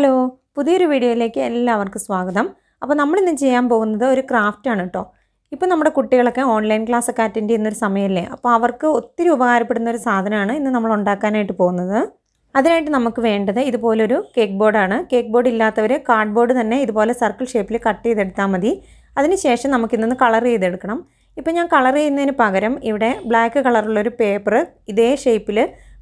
Hello, പുതിയൊരു വീഡിയോയിലേക്ക് എല്ലാവർക്കും സ്വാഗതം. അപ്പോൾ നമ്മളിന്ന് ചെയ്യാൻ പോകുന്നത് ഒരു ക്രാഫ്റ്റാണ് കേട്ടോ. ഇപ്പോൾ നമ്മുടെ കുട്ടികളൊക്കെ ഓൺലൈൻ ക്ലാസ്സൊക്കെ അറ്റൻഡ് ചെയ്യുന്നൊരു സമയമല്ലേ, അപ്പോൾ അവർക്ക് ഒത്തിരി ഉപകാരപ്പെടുന്ന ഒരു സാധനമാണ് ഇന്ന് നമ്മൾ ഉണ്ടാക്കാനായിട്ട് പോകുന്നത്. അതിനായിട്ട് നമുക്ക് വേണ്ടത് ഇതുപോലൊരു കേക്ക് ബോർഡാണ്. കേക്ക് ബോർഡ് ഇല്ലാത്തവർ കാർഡ് ബോർഡ് തന്നെ ഇതുപോലെ സർക്കിൾ ഷേപ്പിൽ കട്ട് ചെയ്തെടുത്താൽ മതി. അതിനുശേഷം നമുക്കിന്ന് കളർ ചെയ്തെടുക്കണം. ഇപ്പോൾ ഞാൻ കളർ ചെയ്യുന്നതിന് പകരം ഇവിടെ ബ്ലാക്ക് കളറുള്ളൊരു പേപ്പർ ഇതേ ഷേപ്പിൽ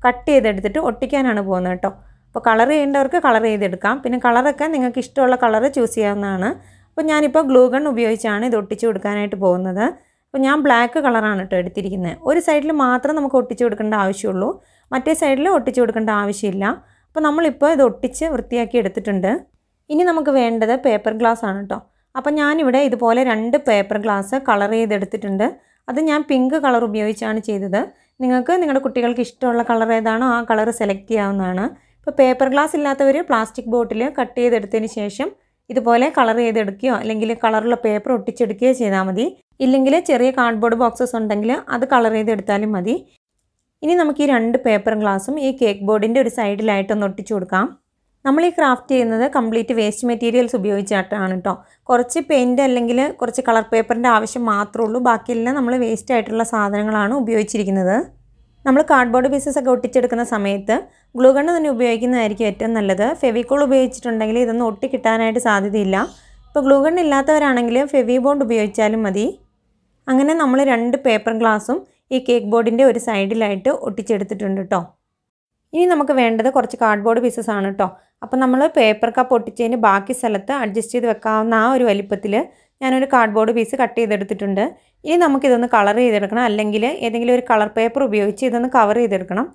കട്ട് ചെയ്തെടുത്തിട്ട് ഒട്ടിക്കാനാണ് പോകുന്നത് കേട്ടോ. അപ്പോൾ കളർ ചെയ്യേണ്ടവർക്ക് കളർ ചെയ്തെടുക്കാം. പിന്നെ കളറൊക്കെ നിങ്ങൾക്ക് ഇഷ്ടമുള്ള കളർ ചൂസ് ചെയ്യാവുന്നതാണ്. അപ്പോൾ ഞാനിപ്പോൾ ഗ്ലൂ ഗൺ ഉപയോഗിച്ചാണ് ഇത് ഒട്ടിച്ചു കൊടുക്കാനായിട്ട് പോകുന്നത്. അപ്പോൾ ഞാൻ ബ്ലാക്ക് കളറാണ് കേട്ടോ എടുത്തിരിക്കുന്നത്. ഒരു സൈഡിൽ മാത്രം നമുക്ക് ഒട്ടിച്ചു കൊടുക്കേണ്ട ആവശ്യമുള്ളൂ, മറ്റേ സൈഡിൽ ഒട്ടിച്ചു കൊടുക്കേണ്ട ആവശ്യമില്ല. അപ്പോൾ നമ്മളിപ്പോൾ ഇത് ഒട്ടിച്ച് വൃത്തിയാക്കി എടുത്തിട്ടുണ്ട്. ഇനി നമുക്ക് വേണ്ടത് പേപ്പർ ഗ്ലാസ് ആണ് കേട്ടോ. അപ്പോൾ ഞാനിവിടെ ഇതുപോലെ രണ്ട് പേപ്പർ ഗ്ലാസ് കളർ ചെയ്തെടുത്തിട്ടുണ്ട്. അത് ഞാൻ പിങ്ക് കളർ ഉപയോഗിച്ചാണ് ചെയ്തത്. നിങ്ങൾക്ക് നിങ്ങളുടെ കുട്ടികൾക്ക് ഇഷ്ടമുള്ള കളർ ഏതാണോ ആ കളർ സെലക്ട് ചെയ്യാവുന്നതാണ്. ഇപ്പോൾ പേപ്പർ ഗ്ലാസ് ഇല്ലാത്തവർ പ്ലാസ്റ്റിക് ബോട്ടിൽ കട്ട് ചെയ്തെടുത്തതിന് ശേഷം ഇതുപോലെ കളർ ചെയ്തെടുക്കുകയോ അല്ലെങ്കിൽ കളറുള്ള പേപ്പർ ഒട്ടിച്ചെടുക്കുകയോ ചെയ്താൽ മതി. ഇല്ലെങ്കിൽ ചെറിയ കാർഡ്ബോർഡ് ബോക്സസ് ഉണ്ടെങ്കിൽ അത് കളർ ചെയ്തെടുത്താലും മതി. ഇനി നമുക്ക് ഈ രണ്ട് പേപ്പർ ഗ്ലാസും ഈ കേക്ക് ബോർഡിൻ്റെ ഒരു സൈഡിലായിട്ടൊന്ന് ഒട്ടിച്ചു കൊടുക്കാം. നമ്മൾ ഈ ക്രാഫ്റ്റ് ചെയ്യുന്നത് കംപ്ലീറ്റ് വേസ്റ്റ് മെറ്റീരിയൽസ് ഉപയോഗിച്ചിട്ടാണ് കേട്ടോ. കുറച്ച് പെയിൻറ്റ് അല്ലെങ്കിൽ കുറച്ച് കളർ പേപ്പറിൻ്റെ ആവശ്യം മാത്രമേ ഉള്ളൂ. ബാക്കിയെല്ലാം നമ്മൾ വേസ്റ്റ് ആയിട്ടുള്ള സാധനങ്ങളാണ് ഉപയോഗിച്ചിരിക്കുന്നത്. നമ്മൾ കാർഡ്ബോർഡ് പീസസ് ഒക്കെ ഒട്ടിച്ചെടുക്കുന്ന സമയത്ത് ഗ്ലൂഗണ് തന്നെ ഉപയോഗിക്കുന്നതായിരിക്കും ഏറ്റവും നല്ലത്. ഫെവിക്കോൾ ഉപയോഗിച്ചിട്ടുണ്ടെങ്കിൽ ഇതൊന്നും ഒട്ടി കിട്ടാനായിട്ട് സാധ്യതയില്ല. ഇപ്പോൾ ഗ്ലൂഗണ് ഇല്ലാത്തവരാണെങ്കിൽ ഫെവി ബോണ്ട് ഉപയോഗിച്ചാലും മതി. അങ്ങനെ നമ്മൾ രണ്ട് പേപ്പർ ഗ്ലാസും ഈ കേക്ക് ബോർഡിൻ്റെ ഒരു സൈഡിലായിട്ട് ഒട്ടിച്ചെടുത്തിട്ടുണ്ട് കേട്ടോ. ഇനി നമുക്ക് വേണ്ടത് കുറച്ച് കാർഡ്ബോർഡ് പീസസ് ആണ് കേട്ടോ. അപ്പോൾ നമ്മൾ പേപ്പർ കപ്പ് ഒട്ടിച്ചതിന് ബാക്കി സ്ഥലത്ത് അഡ്ജസ്റ്റ് ചെയ്ത് വെക്കാവുന്ന ആ ഒരു വലിപ്പത്തിൽ ഞാനൊരു കാർഡ്ബോർഡ് പീസ് കട്ട് ചെയ്തെടുത്തിട്ടുണ്ട്. ഇനി നമുക്കിതൊന്ന് കളർ ചെയ്തെടുക്കണം, അല്ലെങ്കിൽ ഏതെങ്കിലും ഒരു കളർ പേപ്പർ ഉപയോഗിച്ച് ഇതൊന്ന് കവർ ചെയ്തെടുക്കണം.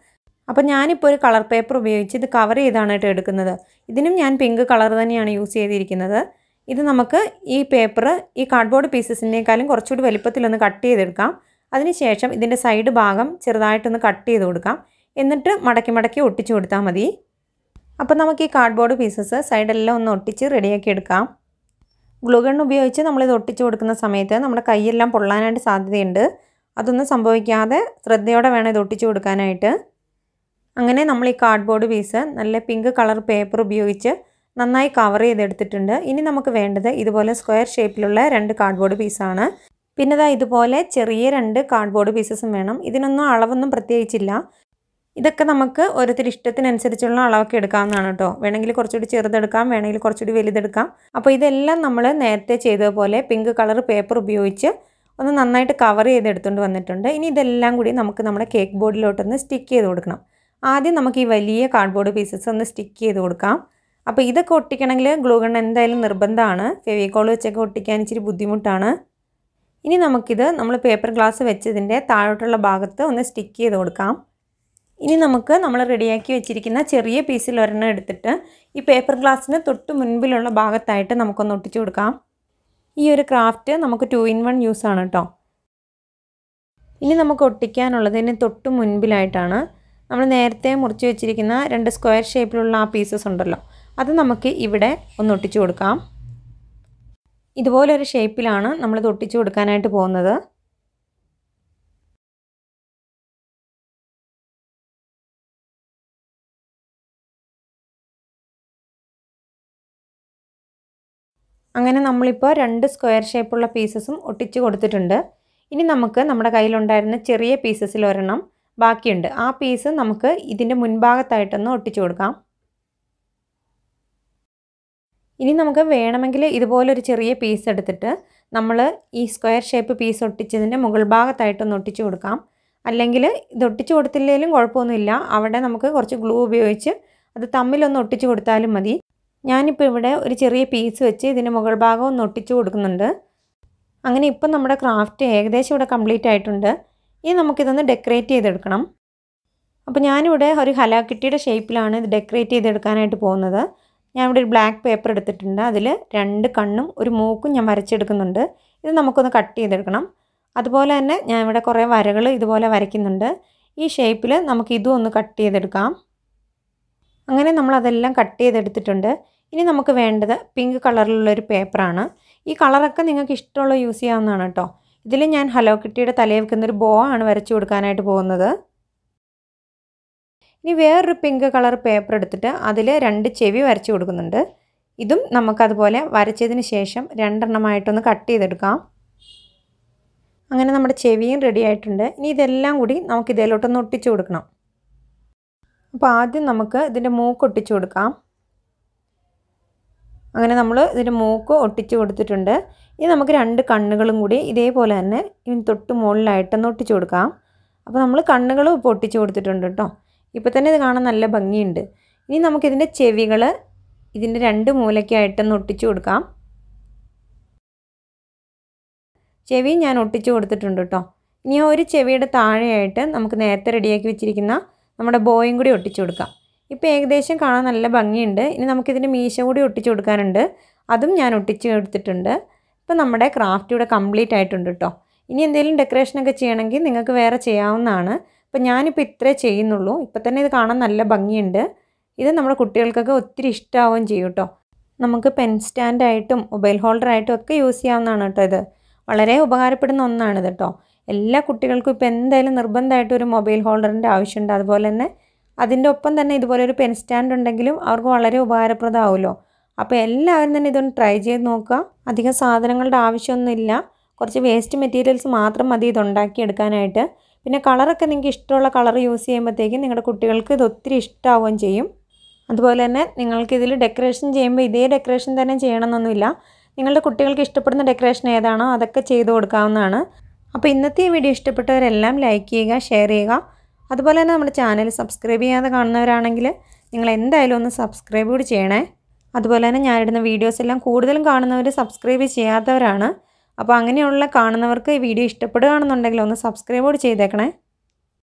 അപ്പോൾ ഞാനിപ്പോൾ ഒരു കളർ പേപ്പർ ഉപയോഗിച്ച് ഇത് കവർ ചെയ്താണ് കേട്ടോ എടുക്കുന്നത്. ഇതിനും ഞാൻ പിങ്ക് കളർ തന്നെയാണ് യൂസ് ചെയ്തിരിക്കുന്നത്. ഇത് നമുക്ക് ഈ പേപ്പർ ഈ കാർഡ്ബോർഡ് പീസസിനേക്കാളും കുറച്ചുകൂടി വലിപ്പത്തിലൊന്ന് കട്ട് ചെയ്തെടുക്കാം. അതിനുശേഷം ഇതിൻ്റെ സൈഡ് ഭാഗം ചെറുതായിട്ടൊന്ന് കട്ട് ചെയ്ത് കൊടുക്കാം. എന്നിട്ട് മടക്കി മടക്കി ഒട്ടിച്ചു കൊടുത്താൽ മതി. അപ്പോൾ നമുക്ക് ഈ കാർഡ്ബോർഡ് പീസസ് സൈഡെല്ലാം ഒന്ന് ഒട്ടിച്ച് റെഡിയാക്കി എടുക്കാം. ഗ്ലൂഗൺ ഉപയോഗിച്ച് നമ്മളിത് ഒട്ടിച്ച് കൊടുക്കുന്ന സമയത്ത് നമ്മുടെ കൈയെല്ലാം പൊള്ളാനായിട്ട് സാധ്യതയുണ്ട്. അതൊന്നും സംഭവിക്കാതെ ശ്രദ്ധയോടെ വേണം ഇത് ഒട്ടിച്ച് കൊടുക്കാനായിട്ട്. അങ്ങനെ നമ്മൾ ഈ കാർഡ്ബോർഡ് പീസ് നല്ല പിങ്ക് കളർ പേപ്പർ ഉപയോഗിച്ച് നന്നായി കവർ ചെയ്തെടുത്തിട്ടുണ്ട്. ഇനി നമുക്ക് വേണ്ടത് ഇതുപോലെ സ്ക്വയർ ഷേപ്പിലുള്ള രണ്ട് കാർഡ്ബോർഡ് പീസാണ്. പിന്നെ ഇതാ ഇതുപോലെ ചെറിയ രണ്ട് കാർഡ്ബോർഡ് പീസസും വേണം. ഇതിനൊന്നും അളവൊന്നും പ്രത്യേകിച്ചില്ല. ഇതൊക്കെ നമുക്ക് ഓരോരുത്തർ ഇഷ്ടത്തിനനുസരിച്ചുള്ള അളവൊക്കെ എടുക്കാവുന്നതാണ് കേട്ടോ. വേണമെങ്കിൽ കുറച്ചുകൂടി ചെറുതെടുക്കാം, വേണമെങ്കിൽ കുറച്ചുകൂടി വലുതെടുക്കാം. അപ്പോൾ ഇതെല്ലാം നമ്മൾ നേരത്തെ ചെയ്തതുപോലെ പിങ്ക് കളർ പേപ്പർ ഉപയോഗിച്ച് ഒന്ന് നന്നായിട്ട് കവർ ചെയ്തെടുത്തുകൊണ്ട് വന്നിട്ടുണ്ട്. ഇനി ഇതെല്ലാം കൂടി നമുക്ക് നമ്മുടെ കേക്ക് ബോർഡിലോട്ടൊന്ന് സ്റ്റിക്ക് ചെയ്ത് കൊടുക്കണം. ആദ്യം നമുക്ക് ഈ വലിയ കാർഡ്ബോർഡ് പീസസ് ഒന്ന് സ്റ്റിക്ക് ചെയ്ത് കൊടുക്കാം. അപ്പോൾ ഇതൊക്കെ ഒട്ടിക്കണമെങ്കിൽ ഗ്ലൂഗൺ എന്തായാലും നിർബന്ധമാണ്. ഫെവിക്കോൾ വെച്ചൊക്കെ ഒട്ടിക്കാൻ ഇച്ചിരി ബുദ്ധിമുട്ടാണ്. ഇനി നമുക്കിത് നമ്മൾ പേപ്പർ ഗ്ലാസ് വെച്ചതിൻ്റെ താഴോട്ടുള്ള ഭാഗത്ത് ഒന്ന് സ്റ്റിക്ക് ചെയ്ത് കൊടുക്കാം. ഇനി നമുക്ക് നമ്മൾ റെഡിയാക്കി വെച്ചിരിക്കുന്ന ചെറിയ പീസിൽ ഒരെണ്ണം എടുത്തിട്ട് ഈ പേപ്പർ ഗ്ലാസ്സിന് തൊട്ട് മുൻപിലുള്ള ഭാഗത്തായിട്ട് നമുക്കൊന്ന് ഒട്ടിച്ചു കൊടുക്കാം. ഈ ഒരു ക്രാഫ്റ്റ് നമുക്ക് 2 in 1 യൂസാണ് കേട്ടോ. ഇനി നമുക്ക് ഒട്ടിക്കാനുള്ളതിന് തൊട്ട് മുൻപിലായിട്ടാണ് നമ്മൾ നേരത്തെ മുറിച്ച് വെച്ചിരിക്കുന്ന രണ്ട് സ്ക്വയർ ഷേപ്പിലുള്ള ആ പീസസ് ഉണ്ടല്ലോ, അത് നമുക്ക് ഇവിടെ ഒന്ന് ഒട്ടിച്ചു കൊടുക്കാം. ഇതുപോലൊരു ഷേപ്പിലാണ് നമ്മളിത് ഒട്ടിച്ചു കൊടുക്കാനായിട്ട് പോകുന്നത്. അങ്ങനെ നമ്മളിപ്പോൾ രണ്ട് സ്ക്വയർ ഷേപ്പുള്ള പീസസും ഒട്ടിച്ച് കൊടുത്തിട്ടുണ്ട്. ഇനി നമുക്ക് നമ്മുടെ കയ്യിലുണ്ടായിരുന്ന ചെറിയ പീസസിൽ ഒരെണ്ണം ബാക്കിയുണ്ട്. ആ പീസ് നമുക്ക് ഇതിൻ്റെ മുൻഭാഗത്തായിട്ടൊന്ന് ഒട്ടിച്ചു കൊടുക്കാം. ഇനി നമുക്ക് വേണമെങ്കിൽ ഇതുപോലൊരു ചെറിയ പീസ് എടുത്തിട്ട് നമ്മൾ ഈ സ്ക്വയർ ഷേപ്പ് പീസ് ഒട്ടിച്ചതിൻ്റെ മുകൾ ഭാഗത്തായിട്ടൊന്ന് ഒട്ടിച്ചു കൊടുക്കാം. അല്ലെങ്കിൽ ഇത് ഒട്ടിച്ചു കൊടുത്തില്ലെങ്കിലും കുഴപ്പമൊന്നുമില്ല. അവിടെ നമുക്ക് കുറച്ച് ഗ്ലൂ ഉപയോഗിച്ച് അത് തമ്മിലൊന്ന് ഒട്ടിച്ചു കൊടുത്താലും മതി. ഞാനിപ്പോൾ ഇവിടെ ഒരു ചെറിയ പീസ് വെച്ച് ഇതിൻ്റെ മുകൾ ഭാഗം ഒന്ന് ഒട്ടിച്ചു കൊടുക്കുന്നുണ്ട്. അങ്ങനെ ഇപ്പം നമ്മുടെ ക്രാഫ്റ്റ് ഏകദേശം ഇവിടെ കംപ്ലീറ്റ് ആയിട്ടുണ്ട്. ഇനി നമുക്കിതൊന്ന് ഡെക്കറേറ്റ് ചെയ്തെടുക്കണം. അപ്പോൾ ഞാനിവിടെ ഒരു ഹലാക്കിട്ടിയുടെ ഷേപ്പിലാണ് ഇത് ഡെക്കറേറ്റ് ചെയ്തെടുക്കാനായിട്ട് പോകുന്നത്. ഞാനിവിടെ ഒരു ബ്ലാക്ക് പേപ്പർ എടുത്തിട്ടുണ്ട്. അതിൽ രണ്ട് കണ്ണും ഒരു മൂക്കും ഞാൻ വരച്ചെടുക്കുന്നുണ്ട്. ഇത് നമുക്കൊന്ന് കട്ട് ചെയ്തെടുക്കണം. അതുപോലെ തന്നെ ഞാനിവിടെ കുറേ വരകൾ ഇതുപോലെ വരയ്ക്കുന്നുണ്ട്. ഈ ഷേപ്പിൽ നമുക്ക് ഇതും ഒന്ന് കട്ട് ചെയ്തെടുക്കാം. അങ്ങനെ നമ്മളതെല്ലാം കട്ട് ചെയ്തെടുത്തിട്ടുണ്ട്. ഇനി നമുക്ക് വേണ്ടത് പിങ്ക് കളറിലുള്ളൊരു പേപ്പറാണ്. ഈ കളറൊക്കെ നിങ്ങൾക്ക് ഇഷ്ടമുള്ള യൂസ് ചെയ്യാവുന്നതാണ് കേട്ടോ. ഇതിൽ ഞാൻ ഹലോ കിട്ടിയുടെ തലയിൽ വെക്കുന്നൊരു ബോ ആണ് വരച്ചു കൊടുക്കാനായിട്ട് പോകുന്നത്. ഇനി വേറൊരു പിങ്ക് കളർ പേപ്പർ എടുത്തിട്ട് അതിൽ രണ്ട് ചെവി വരച്ചു കൊടുക്കുന്നുണ്ട്. ഇതും നമുക്കതുപോലെ വരച്ചതിന് ശേഷം രണ്ടെണ്ണമായിട്ടൊന്ന് കട്ട് ചെയ്തെടുക്കാം. അങ്ങനെ നമ്മുടെ ചെവിയും റെഡി ആയിട്ടുണ്ട്. ഇനി ഇതെല്ലാം കൂടി നമുക്ക് ഇതിലോട്ടൊന്ന് ഒട്ടിച്ചു കൊടുക്കണം. അപ്പോൾ ആദ്യം നമുക്ക് ഇതിൻ്റെ മൂക്ക് ഒട്ടിച്ചു കൊടുക്കാം. അങ്ങനെ നമ്മൾ ഇതിൻ്റെ മൂക്ക് ഒട്ടിച്ചു കൊടുത്തിട്ടുണ്ട്. ഇനി നമുക്ക് രണ്ട് കണ്ണുകളും കൂടി ഇതേപോലെ തന്നെ ഇതിന് തൊട്ട് മുകളിലായിട്ടൊന്ന് ഒട്ടിച്ചു കൊടുക്കാം. അപ്പോൾ നമ്മൾ കണ്ണുകളും ഇപ്പോൾ ഒട്ടിച്ചു കൊടുത്തിട്ടുണ്ട് കേട്ടോ. ഇപ്പോൾ തന്നെ ഇത് കാണാൻ നല്ല ഭംഗിയുണ്ട്. ഇനി നമുക്കിതിൻ്റെ ചെവികൾ ഇതിൻ്റെ രണ്ട് മൂലയ്ക്കായിട്ടൊന്ന് ഒട്ടിച്ചു കൊടുക്കാം. ചെവി ഞാൻ ഒട്ടിച്ചു കൊടുത്തിട്ടുണ്ട് കേട്ടോ. ഇനി ഒരു ചെവിയുടെ താഴെയായിട്ട് നമുക്ക് നേരത്തെ റെഡിയാക്കി വെച്ചിരിക്കുന്ന നമ്മുടെ ബോയും കൂടി ഒട്ടിച്ചു കൊടുക്കാം. ഇപ്പോൾ ഏകദേശം കാണാൻ നല്ല ഭംഗിയുണ്ട്. ഇനി നമുക്കിതിൻ്റെ മീശ കൂടി ഒട്ടിച്ചു കൊടുക്കാനുണ്ട്. അതും ഞാൻ ഒട്ടിച്ചു കൊടുത്തിട്ടുണ്ട്. ഇപ്പോൾ നമ്മുടെ ക്രാഫ്റ്റ് ഇവിടെ കംപ്ലീറ്റ് ആയിട്ടുണ്ട് കേട്ടോ. ഇനി എന്തെങ്കിലും ഡെക്കറേഷനൊക്കെ ചെയ്യണമെങ്കിൽ നിങ്ങൾക്ക് വേറെ ചെയ്യാവുന്നതാണ്. അപ്പോൾ ഞാനിപ്പോൾ ഇത്രേ ചെയ്യുന്നുള്ളൂ. ഇപ്പോൾ തന്നെ ഇത് കാണാൻ നല്ല ഭംഗിയുണ്ട്. ഇത് നമ്മുടെ കുട്ടികൾക്കൊക്കെ ഒത്തിരി ഇഷ്ടമാവുകയും ചെയ്യും കേട്ടോ. നമുക്ക് പെൻ സ്റ്റാൻഡായിട്ടും മൊബൈൽ ഹോൾഡറായിട്ടും ഒക്കെ യൂസ് ചെയ്യാവുന്നതാണ് കേട്ടോ. ഇത് വളരെ ഉപകാരപ്പെടുന്ന ഒന്നാണിത് കേട്ടോ. എല്ലാ കുട്ടികൾക്കും ഇപ്പോൾ എന്തായാലും നിർബന്ധമായിട്ടും ഒരു മൊബൈൽ ഹോൾഡറിൻ്റെ ആവശ്യമുണ്ട്. അതുപോലെ തന്നെ അതിൻ്റെ ഒപ്പം തന്നെ ഇതുപോലെ ഒരു പെൻ സ്റ്റാൻഡ് ഉണ്ടെങ്കിലും അവർക്ക് വളരെ ഉപകാരപ്രദമാവുമല്ലോ. അപ്പോൾ എല്ലാവരും തന്നെ ഇതൊന്ന് ട്രൈ ചെയ്ത് നോക്കുക. അധികം സാധനങ്ങളുടെ ആവശ്യമൊന്നുമില്ല. കുറച്ച് വേസ്റ്റ് മെറ്റീരിയൽസ് മാത്രം മതി ഇതുണ്ടാക്കിയെടുക്കാനായിട്ട്. പിന്നെ കളറൊക്കെ നിങ്ങൾക്ക് ഇഷ്ടമുള്ള കളർ യൂസ് ചെയ്യുമ്പോഴത്തേക്കും നിങ്ങളുടെ കുട്ടികൾക്ക് ഇത് ഒത്തിരി ഇഷ്ടമാവുകയും ചെയ്യും. അതുപോലെ തന്നെ നിങ്ങൾക്കിതിൽ ഡെക്കറേഷൻ ചെയ്യുമ്പോൾ ഇതേ ഡെക്കറേഷൻ തന്നെ ചെയ്യണമെന്നൊന്നുമില്ല. നിങ്ങളുടെ കുട്ടികൾക്ക് ഇഷ്ടപ്പെടുന്ന ഡെക്കറേഷൻ ഏതാണോ അതൊക്കെ ചെയ്തു കൊടുക്കാവുന്നതാണ്. അപ്പോൾ ഇന്നത്തെ ഈ വീഡിയോ ഇഷ്ടപ്പെട്ടവരെല്ലാം ലൈക്ക് ചെയ്യുക, ഷെയർ ചെയ്യുക. അതുപോലെ തന്നെ നമ്മുടെ ചാനൽ സബ്സ്ക്രൈബ് ചെയ്യാതെ കാണുന്നവരാണെങ്കിൽ നിങ്ങൾ എന്തായാലും ഒന്ന് സബ്സ്ക്രൈബ് കൂടി ചെയ്യണേ. അതുപോലെ തന്നെ ഞാനിടുന്ന വീഡിയോസ് എല്ലാം കൂടുതലും കാണുന്നവർ സബ്സ്ക്രൈബ് ചെയ്യാത്തവരാണ്. അപ്പോൾ അങ്ങനെയുള്ള കാണുന്നവർക്ക് ഈ വീഡിയോ ഇഷ്ടപ്പെടുകയാണെന്നുണ്ടെങ്കിൽ ഒന്ന് സബ്സ്ക്രൈബ് കൂടി ചെയ്തേക്കണേ.